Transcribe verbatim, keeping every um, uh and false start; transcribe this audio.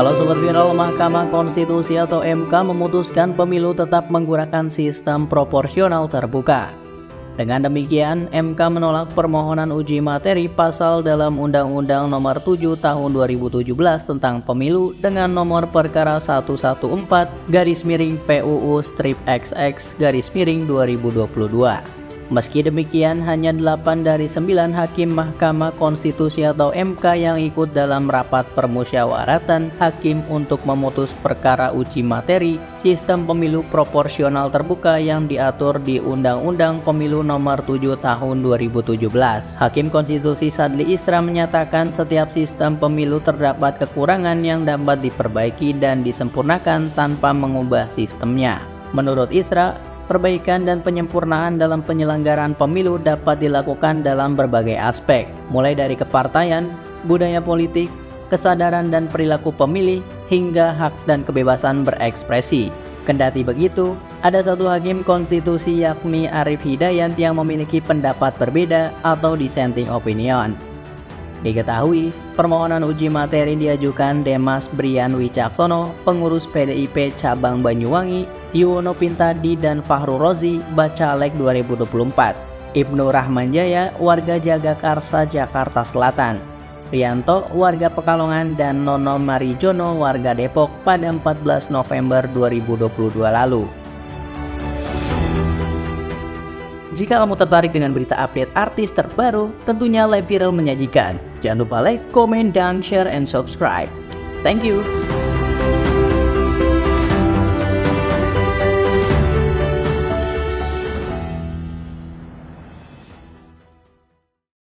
Halo Sobat Viral, Mahkamah Konstitusi atau M K memutuskan pemilu tetap menggunakan sistem proporsional terbuka. Dengan demikian, M K menolak permohonan uji materi pasal dalam Undang-Undang Nomor tujuh Tahun dua ribu tujuh belas tentang Pemilu dengan nomor perkara seratus empat belas P U U X X dua ribu dua puluh dua. Meski demikian, hanya delapan dari sembilan hakim Mahkamah Konstitusi atau M K yang ikut dalam rapat permusyawaratan hakim untuk memutus perkara uji materi sistem pemilu proporsional terbuka yang diatur di Undang-Undang Pemilu Nomor tujuh Tahun dua ribu tujuh belas. Hakim Konstitusi Sadli Isra menyatakan setiap sistem pemilu terdapat kekurangan yang dapat diperbaiki dan disempurnakan tanpa mengubah sistemnya. Menurut Isra, perbaikan dan penyempurnaan dalam penyelenggaraan pemilu dapat dilakukan dalam berbagai aspek, mulai dari kepartaian, budaya politik, kesadaran dan perilaku pemilih, hingga hak dan kebebasan berekspresi. Kendati begitu, ada satu hakim konstitusi yakni Arief Hidayat yang memiliki pendapat berbeda atau dissenting opinion. Diketahui, permohonan uji materi diajukan Demas Brian Wicaksono, pengurus P D I P cabang Banyuwangi, Yuwono Pintadi dan Fahrurrozi, Bacaleg dua ribu dua puluh empat, Ibnu Rachman Jaya, warga Jagakarsa, Jakarta Selatan, Rianto, warga Pekalongan, dan Nono Marijono, warga Depok pada empat belas November dua ribu dua puluh dua lalu. Jika kamu tertarik dengan berita update artis terbaru, tentunya labviral menyajikan. Jangan lupa like, comment, dan share, and subscribe. Thank you.